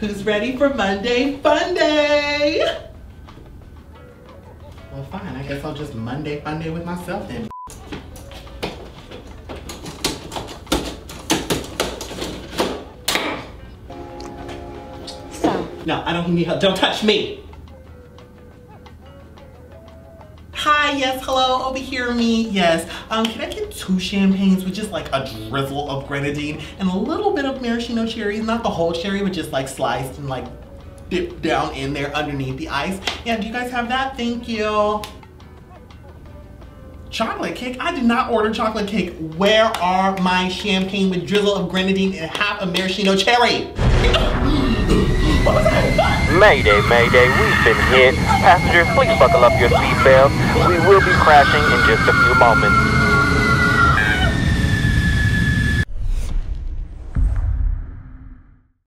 Who's ready for Monday Fun Day? Well, fine. I guess I'll just Monday Fun Day with myself then. So. No, I don't need help. Don't touch me. Hi, yes, hello, over here, me, yes. Can I get 2 champagnes with just like a drizzle of grenadine and a little bit of maraschino cherries, not the whole cherry, but just like sliced and like dipped down in there underneath the ice. Yeah, do you guys have that? Thank you. Chocolate cake? I did not order chocolate cake. Where are my champagne with drizzle of grenadine and half a maraschino cherry? What was that? Mayday, mayday, we've been hit. Passengers, please buckle up your seatbelts. We will be crashing in just a few moments.